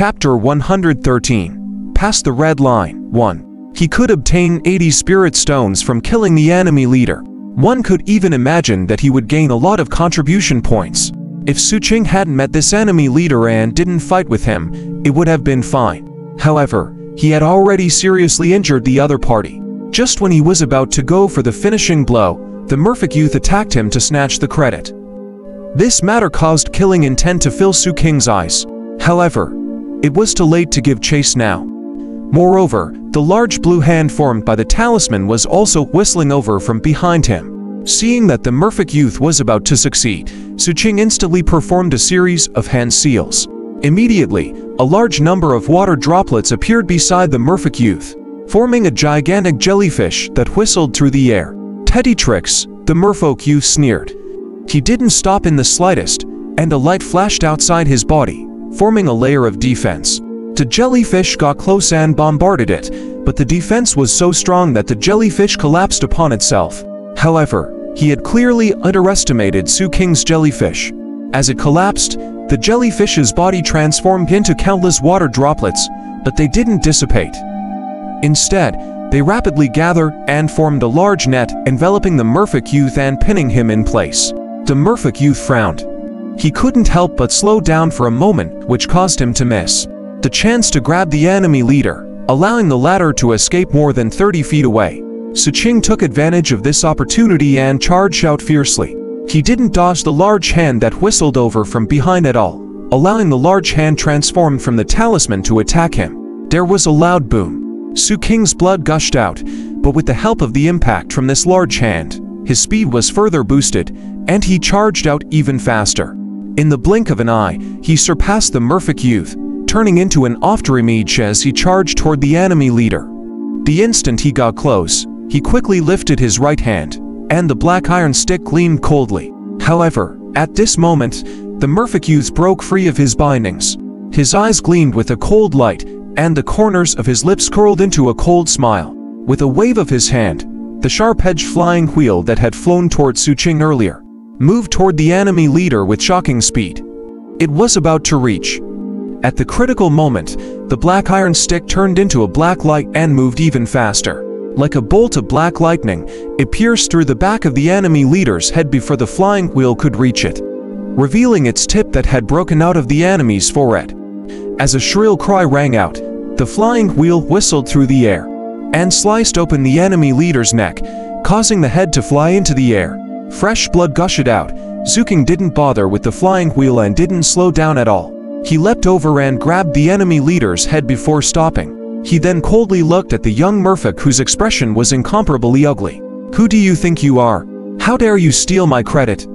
Chapter 113. Past the Red Line. 1. He could obtain 80 Spirit Stones from killing the enemy leader. One could even imagine that he would gain a lot of contribution points. If Su Qing hadn't met this enemy leader and didn't fight with him, it would have been fine. However, he had already seriously injured the other party. Just when he was about to go for the finishing blow, the Murphic youth attacked him to snatch the credit. This matter caused killing intent to fill Su Qing's eyes. However, it was too late to give chase now. Moreover, the large blue hand formed by the talisman was also whistling over from behind him. Seeing that the Murphic youth was about to succeed, Su Qing instantly performed a series of hand seals. Immediately, a large number of water droplets appeared beside the Murphic youth, forming a gigantic jellyfish that whistled through the air. "Petty tricks," the Murphic youth sneered. He didn't stop in the slightest, and a light flashed outside his body, forming a layer of defense. The jellyfish got close and bombarded it, but the defense was so strong that the jellyfish collapsed upon itself. However, he had clearly underestimated Su Qing's jellyfish. As it collapsed, the jellyfish's body transformed into countless water droplets, but they didn't dissipate. Instead, they rapidly gathered and formed a large net enveloping the Murphic youth and pinning him in place. The Murphic youth frowned. He couldn't help but slow down for a moment, which caused him to miss the chance to grab the enemy leader, allowing the latter to escape more than 30 feet away. Su Qing took advantage of this opportunity and charged out fiercely. He didn't dodge the large hand that whistled over from behind at all, allowing the large hand transformed from the talisman to attack him. There was a loud boom. Su Qing's blood gushed out, but with the help of the impact from this large hand, his speed was further boosted, and he charged out even faster. In the blink of an eye, he surpassed the Murphic youth, turning into an off-image as he charged toward the enemy leader. The instant he got close, he quickly lifted his right hand, and the black iron stick gleamed coldly. However, at this moment, the Murphic youth broke free of his bindings. His eyes gleamed with a cold light, and the corners of his lips curled into a cold smile. With a wave of his hand, the sharp-edged flying wheel that had flown toward Su Qing earlier moved toward the enemy leader with shocking speed. It was about to reach. At the critical moment, the black iron stick turned into a black light and moved even faster. Like a bolt of black lightning, it pierced through the back of the enemy leader's head before the flying wheel could reach it, revealing its tip that had broken out of the enemy's forehead. As a shrill cry rang out, the flying wheel whistled through the air and sliced open the enemy leader's neck, causing the head to fly into the air. Fresh blood gushed out. Su Qing didn't bother with the flying wheel and didn't slow down at all. He leapt over and grabbed the enemy leader's head before stopping. He then coldly looked at the young Murphic whose expression was incomparably ugly. "Who do you think you are? How dare you steal my credit?"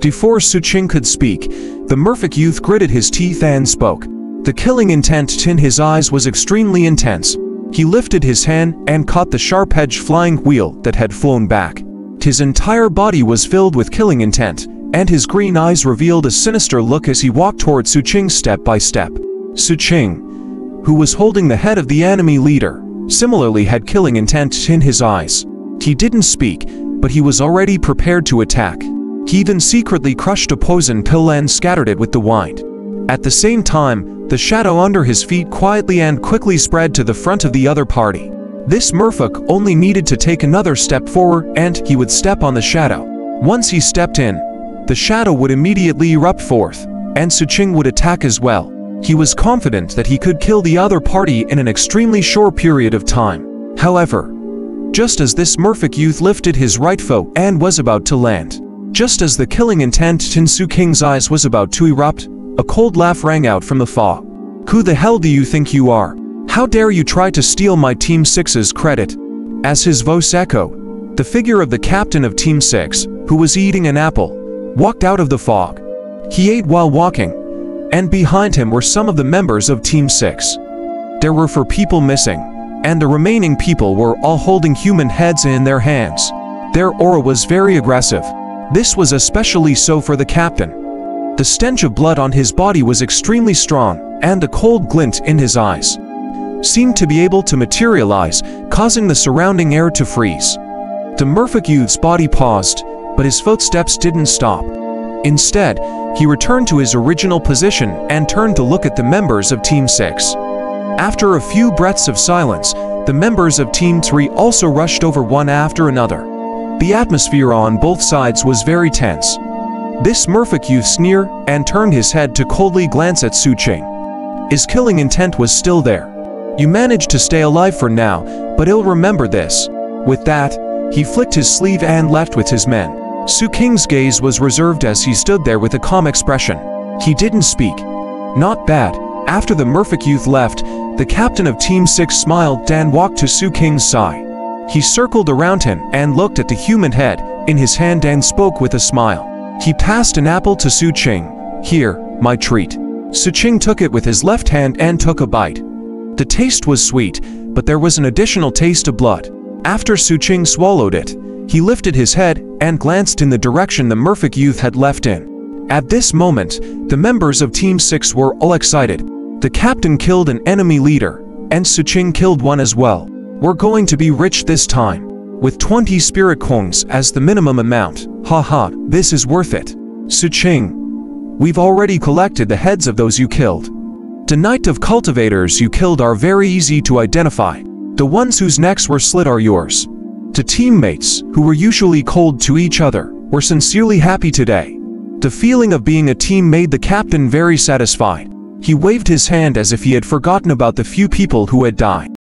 Before Su Qing could speak, the Murphic youth gritted his teeth and spoke. The killing intent in his eyes was extremely intense. He lifted his hand and caught the sharp-edged flying wheel that had flown back. His entire body was filled with killing intent, and his green eyes revealed a sinister look as he walked toward Su Qing step by step. Su Qing, who was holding the head of the enemy leader, similarly had killing intent in his eyes. He didn't speak, but he was already prepared to attack. He even secretly crushed a poison pill and scattered it with the wind. At the same time, the shadow under his feet quietly and quickly spread to the front of the other party. This Murphic only needed to take another step forward and he would step on the shadow. Once he stepped in, the shadow would immediately erupt forth, and Su Qing would attack as well. He was confident that he could kill the other party in an extremely short period of time. However, just as this Murphic youth lifted his right foot and was about to land, just as the killing intent in Su Qing's eyes was about to erupt, a cold laugh rang out from the fog. "Who the hell do you think you are? How dare you try to steal my Team 6's credit?" As his voice echoed, the figure of the captain of Team 6, who was eating an apple, walked out of the fog. He ate while walking, and behind him were some of the members of Team 6. There were 4 people missing, and the remaining people were all holding human heads in their hands. Their aura was very aggressive. This was especially so for the captain. The stench of blood on his body was extremely strong, and the cold glint in his eyes seemed to be able to materialize, causing the surrounding air to freeze. The Murphic youth's body paused, but his footsteps didn't stop. Instead, he returned to his original position and turned to look at the members of Team 6. After a few breaths of silence, the members of Team 3 also rushed over one after another. The atmosphere on both sides was very tense. This Murphic youth sneered and turned his head to coldly glance at Su Qing. His killing intent was still there. You managed to stay alive for now, but he'll remember this. With that, he flicked his sleeve and left with his men. Su Qing's gaze was reserved as he stood there with a calm expression. He didn't speak. Not bad. After the Murphic youth left, the captain of Team 6 smiled and walked to Su Qing's side. He circled around him and looked at the human head in his hand and spoke with a smile. He passed an apple to Su Qing. "Here, my treat." Su Qing took it with his left hand and took a bite. The taste was sweet, but there was an additional taste of blood. After Su Qing swallowed it, he lifted his head and glanced in the direction the Murphic youth had left in. At this moment, the members of Team 6 were all excited. The captain killed an enemy leader, and Su Qing killed one as well. "We're going to be rich this time. With 20 spirit kongs as the minimum amount, haha, this is worth it. Su Qing, we've already collected the heads of those you killed. The night of cultivators you killed are very easy to identify. The ones whose necks were slit are yours." The teammates, who were usually cold to each other, were sincerely happy today. The feeling of being a team made the captain very satisfied. He waved his hand as if he had forgotten about the few people who had died.